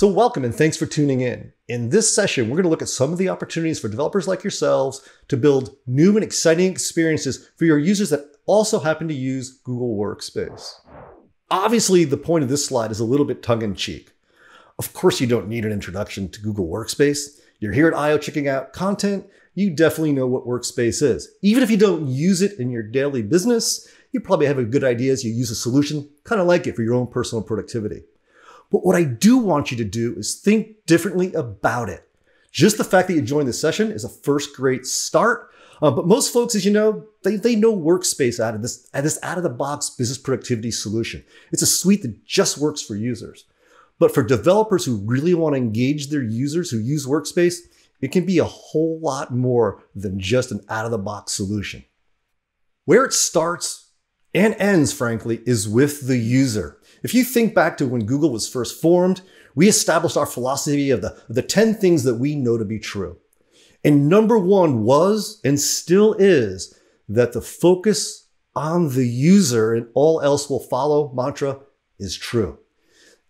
So welcome and thanks for tuning in. In this session, we're going to look at some of the opportunities for developers like yourselves to build new and exciting experiences for your users that also happen to use Google Workspace. Obviously, the point of this slide is a little bit tongue-in-cheek. Of course, you don't need an introduction to Google Workspace. You're here at I/O checking out content. You definitely know what Workspace is. Even if you don't use it in your daily business, you probably have a good idea as you use a solution, kind of like it for your own personal productivity. But what I do want you to do is think differently about it. Just the fact that you joined the session is a first great start. But most folks, as you know, they know Workspace out of this out-of-the-box business productivity solution. It's a suite that just works for users. But for developers who really want to engage their users who use Workspace, it can be a whole lot more than just an out-of-the-box solution. Where it starts and ends, frankly, is with the user. If you think back to when Google was first formed, we established our philosophy of the 10 things that we know to be true. And number one was, and still is, that the focus on the user and all else will follow mantra is true.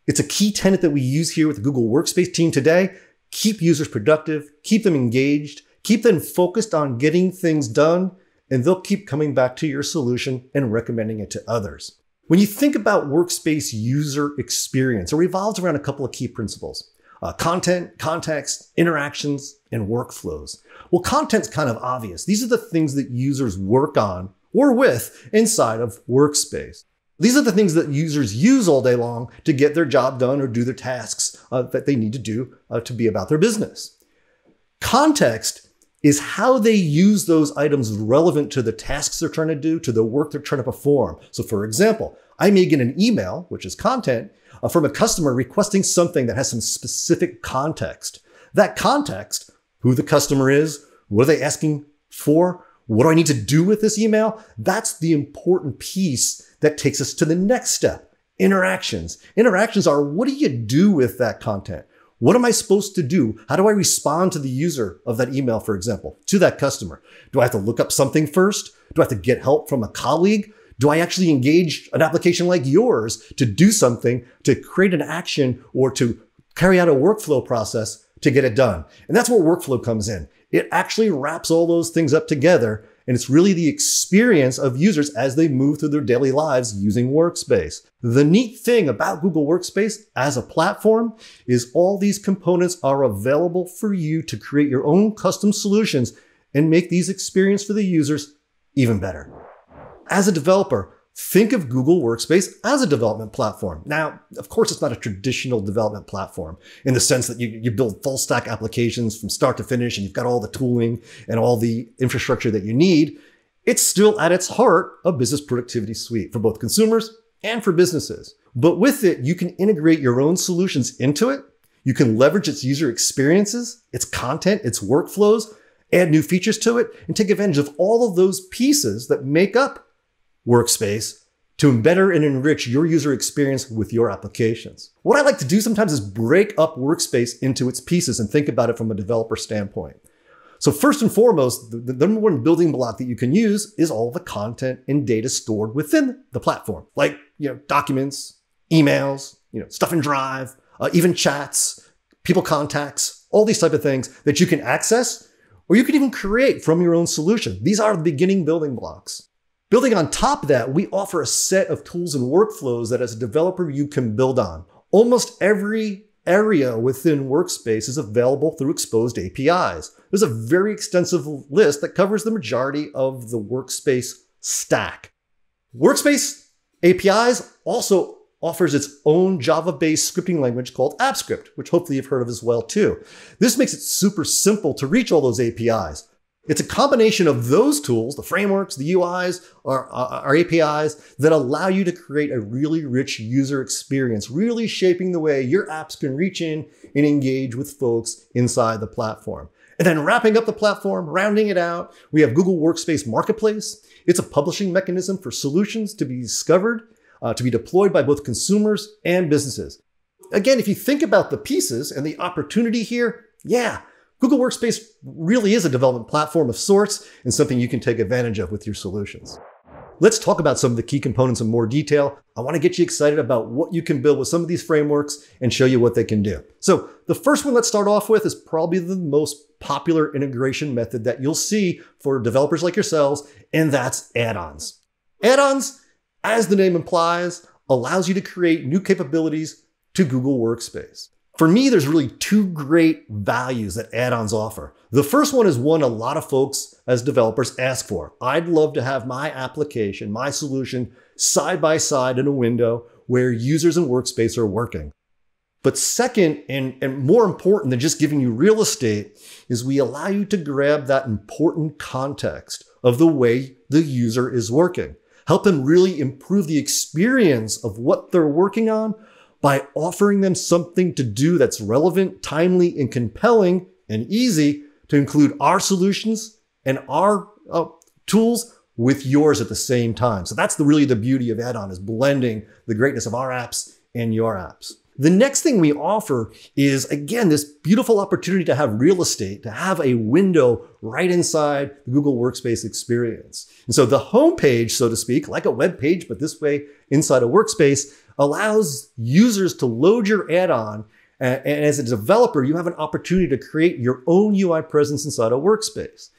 It's a key tenet that we use here with the Google Workspace team today. Keep users productive, keep them engaged, keep them focused on getting things done, and they'll keep coming back to your solution and recommending it to others. When you think about Workspace user experience, it revolves around a couple of key principles: content, context, interactions, and workflows. Well, content's kind of obvious. These are the things that users work on or with inside of Workspace. These are the things that users use all day long to get their job done or do their tasks that they need to do to be about their business. Context is how they use those items relevant to the tasks they're trying to do, to the work they're trying to perform. So for example, I may get an email, which is content, from a customer requesting something that has some specific context. That context, who the customer is, what are they asking for, what do I need to do with this email? That's the important piece that takes us to the next step, interactions. Interactions are, what do you do with that content? What am I supposed to do? How do I respond to the user of that email, for example, to that customer? Do I have to look up something first? Do I have to get help from a colleague? Do I actually engage an application like yours to do something, to create an action, or to carry out a workflow process to get it done? And that's where workflow comes in. It actually wraps all those things up together, and it's really the experience of users as they move through their daily lives using Workspace. The neat thing about Google Workspace as a platform is all these components are available for you to create your own custom solutions and make these experiences for the users even better. As a developer, think of Google Workspace as a development platform. Now, of course, it's not a traditional development platform in the sense that you build full stack applications from start to finish and you've got all the tooling and all the infrastructure that you need. It's still at its heart a business productivity suite for both consumers and for businesses. But with it, you can integrate your own solutions into it. You can leverage its user experiences, its content, its workflows, add new features to it, and take advantage of all of those pieces that make up Workspace to better and enrich your user experience with your applications. What I like to do sometimes is break up Workspace into its pieces and think about it from a developer standpoint. So first and foremost, the number one building block that you can use is all the content and data stored within the platform, like documents, emails, stuff in Drive, even chats, people contacts, all these type of things that you can access or you can even create from your own solution. These are the beginning building blocks. Building on top of that, we offer a set of tools and workflows that as a developer, you can build on. Almost every area within Workspace is available through exposed APIs. There's a very extensive list that covers the majority of the Workspace stack. Workspace APIs also offers its own Java-based scripting language called Apps Script, which hopefully you've heard of as well too. This makes it super simple to reach all those APIs. It's a combination of those tools, the frameworks, the UIs, our APIs, that allow you to create a really rich user experience, really shaping the way your apps can reach in and engage with folks inside the platform. And then wrapping up the platform, rounding it out, we have Google Workspace Marketplace. It's a publishing mechanism for solutions to be discovered, to be deployed by both consumers and businesses. Again, if you think about the pieces and the opportunity here, yeah, Google Workspace really is a development platform of sorts and something you can take advantage of with your solutions. let's talk about some of the key components in more detail. I want to get you excited about what you can build with some of these frameworks and show you what they can do. So the first one let's start off with is probably the most popular integration method that you'll see for developers like yourselves, and that's add-ons. Add-ons, as the name implies, allows you to create new capabilities to Google Workspace. For me, there's really two great values that add-ons offer. The first one is one a lot of folks as developers ask for. I'd love to have my application, my solution, side by side in a window where users and Workspace are working. But second, and more important than just giving you real estate, is we allow you to grab that important context of the way the user is working. Help them really improve the experience of what they're working on by offering them something to do that's relevant, timely, and compelling, and easy to include our solutions and our tools with yours at the same time. So that's really the beauty of add-on, is blending the greatness of our apps and your apps. The next thing we offer is, again, this beautiful opportunity to have real estate, to have a window right inside the Google Workspace experience. And so the homepage, so to speak, like a web page, but this way inside a workspace, allows users to load your add-on. And as a developer, you have an opportunity to create your own UI presence inside a workspace.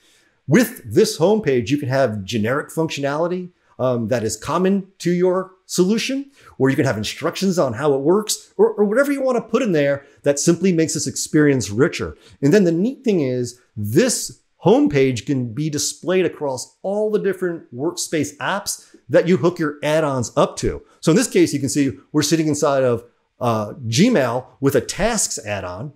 With this homepage, you can have generic functionality that is common to your solution, or you can have instructions on how it works, or whatever you want to put in there that simply makes this experience richer. And then the neat thing is, this homepage can be displayed across all the different workspace apps that you hook your add-ons up to. So in this case, you can see we're sitting inside of Gmail with a tasks add-on.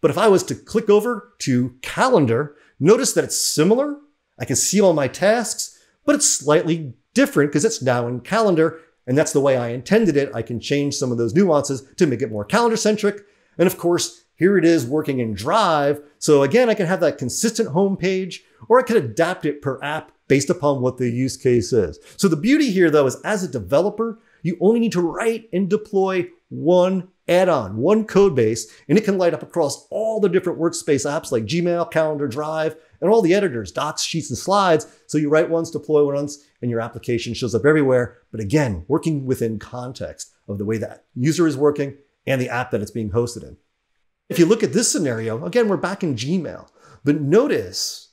But if I was to click over to calendar, notice that it's similar. I can see all my tasks, but it's slightly different because it's now in calendar. And that's the way I intended it. I can change some of those nuances to make it more calendar-centric. And of course, here it is working in Drive. So again, I can have that consistent homepage, or I could adapt it per app based upon what the use case is. So the beauty here, though, is as a developer, you only need to write and deploy one add-on, one code base, and it can light up across all the different workspace apps like Gmail, Calendar, Drive, and all the editors, Docs, Sheets, and Slides. So you write once, deploy once, and your application shows up everywhere. But again, working within context of the way that user is working and the app that it's being hosted in. If you look at this scenario, again, we're back in Gmail, but notice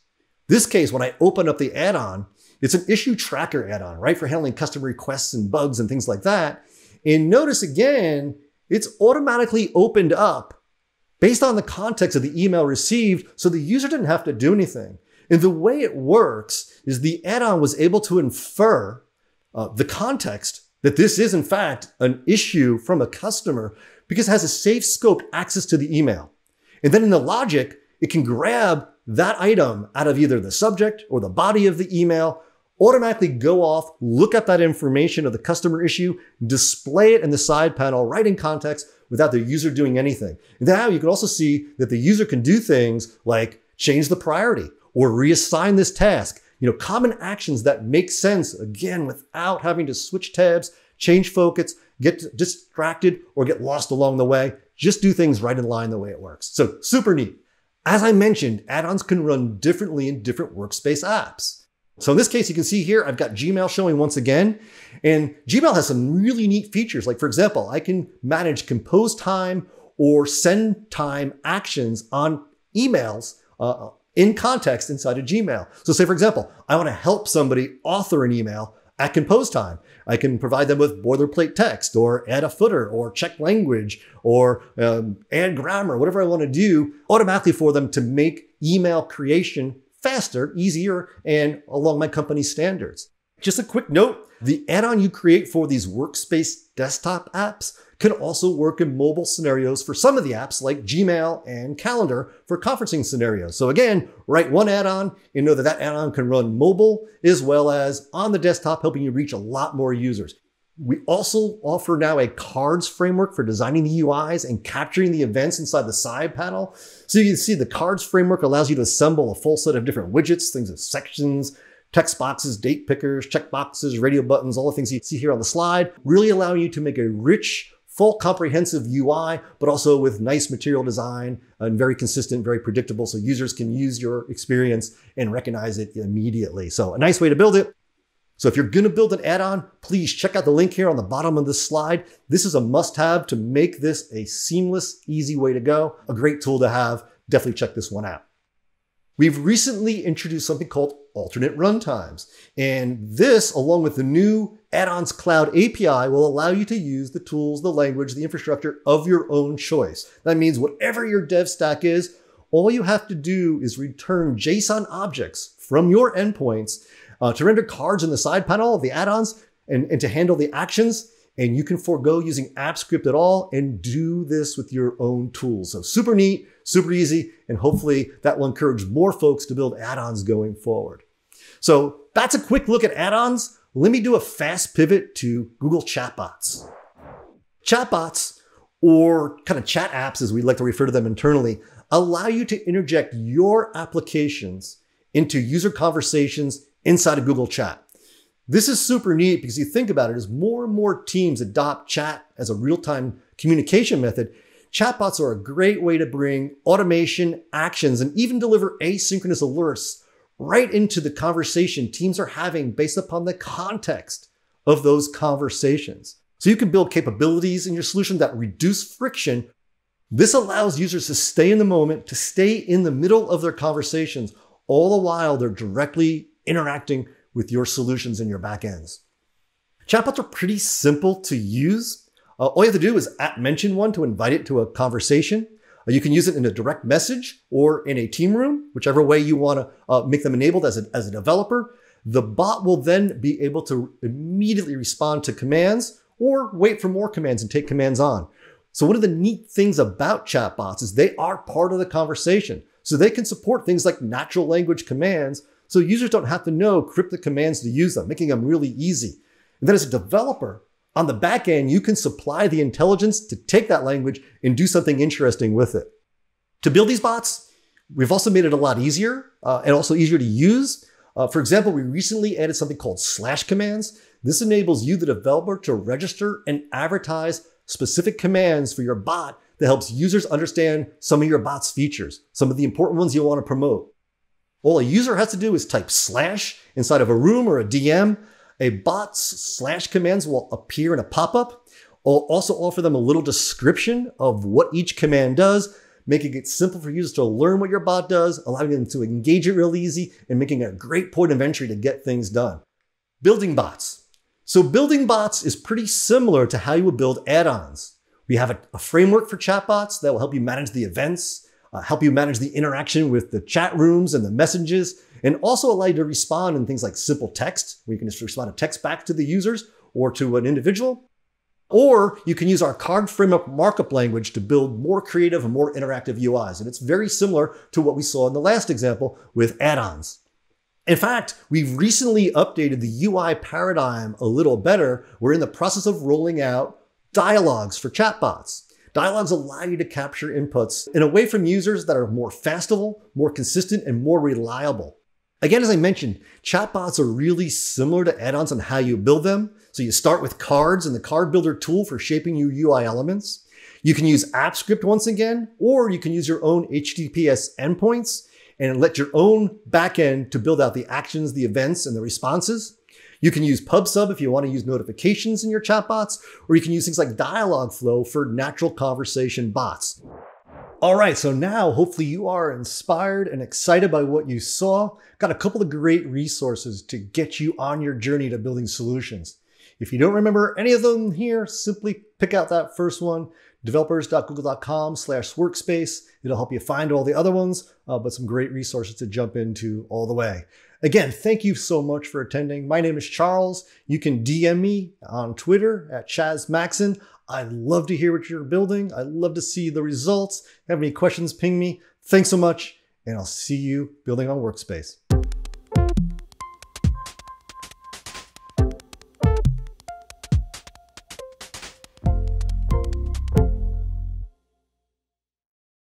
this case, when I open up the add-on, it's an issue tracker add-on, right? For handling customer requests and bugs and things like that. And notice again, it's automatically opened up based on the context of the email received, so the user didn't have to do anything. And the way it works is the add-on was able to infer the context that this is, in fact, an issue from a customer because it has a safe scoped access to the email. And then in the logic, it can grab that item out of either the subject or the body of the email, automatically go off, look up that information of the customer issue, display it in the side panel right in context without the user doing anything. And now you can also see that the user can do things like change the priority or reassign this task. You know, common actions that make sense, again, without having to switch tabs, change focus, get distracted, or get lost along the way. Just do things right in line the way it works. So super neat. As I mentioned, add-ons can run differently in different workspace apps. So in this case, you can see here, I've got Gmail showing once again, and Gmail has some really neat features. Like, for example, I can manage compose time or send time actions on emails in context inside of Gmail. So say, for example, I want to help somebody author an email at compose time. I can provide them with boilerplate text or add a footer or check language or add grammar, whatever I want to do automatically for them to make email creation faster, easier, and along my company's standards. Just a quick note, the add-on you create for these workspace desktop apps can also work in mobile scenarios for some of the apps like Gmail and Calendar for conferencing scenarios. So again, write one add-on and know that that add-on can run mobile as well as on the desktop, helping you reach a lot more users. We also offer now a cards framework for designing the UIs and capturing the events inside the side panel. So you can see the cards framework allows you to assemble a full set of different widgets, things like sections, text boxes, date pickers, checkboxes, radio buttons, all the things you see here on the slide, really allowing you to make a rich, full, comprehensive UI, but also with nice material design and very consistent, very predictable, so users can use your experience and recognize it immediately. So a nice way to build it. So if you're gonna build an add-on, please check out the link here on the bottom of this slide. This is a must-have to make this a seamless, easy way to go. A great tool to have. Definitely check this one out. We've recently introduced something called alternate runtimes. And this, along with the new add-ons cloud API, will allow you to use the tools, the language, the infrastructure of your own choice. That means whatever your dev stack is, all you have to do is return JSON objects from your endpoints to render cards in the side panel of the add-ons and to handle the actions. And you can forego using Apps Script at all and do this with your own tools. So super neat, super easy, and hopefully that will encourage more folks to build add-ons going forward. So that's a quick look at add-ons. Let me do a fast pivot to Google Chatbots. Chatbots, or kind of chat apps as we like to refer to them internally, allow you to interject your applications into user conversations inside of Google Chat. This is super neat because you think about it, as more and more teams adopt chat as a real-time communication method, chatbots are a great way to bring automation, actions, and even deliver asynchronous alerts right into the conversation teams are having based upon the context of those conversations. So you can build capabilities in your solution that reduce friction. This allows users to stay in the moment, to stay in the middle of their conversations, all the while they're directly interacting with your solutions and your backends. Chatbots are pretty simple to use. All you have to do is @mention one to invite it to a conversation. You can use it in a direct message or in a team room, whichever way you want to make them enabled as a developer. The bot will then be able to immediately respond to commands or wait for more commands and take commands on. So one of the neat things about chatbots is they are part of the conversation. So they can support things like natural language commands, so users don't have to know cryptic commands to use them, making them really easy. And then as a developer, on the back end, you can supply the intelligence to take that language and do something interesting with it. To build these bots, we've also made it a lot easier and also easier to use. For example, we recently added something called slash commands. This enables you, the developer, to register and advertise specific commands for your bot that helps users understand some of your bot's features, some of the important ones you'll want to promote. All a user has to do is type slash inside of a room or a DM. A bot's slash commands will appear in a pop-up. I'll also offer them a little description of what each command does, making it simple for users to learn what your bot does, allowing them to engage it real easy, and making it a great point of entry to get things done. Building bots. So building bots is pretty similar to how you would build add-ons. We have a framework for chatbots that will help you manage the events, help you manage the interaction with the chat rooms and the messages, and also allow you to respond in things like simple text, where you can just respond a text back to the users or to an individual. Or you can use our card framework markup language to build more creative and more interactive UIs. And it's very similar to what we saw in the last example with add-ons. In fact, we've recently updated the UI paradigm a little better. We're in the process of rolling out dialogues for chatbots. Dialogues allow you to capture inputs in a way from users that are more fastable, more consistent, and more reliable. Again, as I mentioned, chatbots are really similar to add-ons on how you build them. So you start with cards and the Card Builder tool for shaping your UI elements. You can use Apps Script once again, or you can use your own HTTPS endpoints and let your own backend to build out the actions, the events, and the responses. You can use PubSub if you want to use notifications in your chatbots, or you can use things like Dialogflow for natural conversation bots. All right, so now hopefully you are inspired and excited by what you saw. Got a couple of great resources to get you on your journey to building solutions. If you don't remember any of them here, simply pick out that first one, developers.google.com/workspace. It'll help you find all the other ones, but some great resources to jump into all the way. Again, thank you so much for attending. My name is Charles. You can DM me on Twitter at Chaz Maxson. I'd love to hear what you're building. I'd love to see the results. If you have any questions, ping me. Thanks so much, and I'll see you building on Workspace.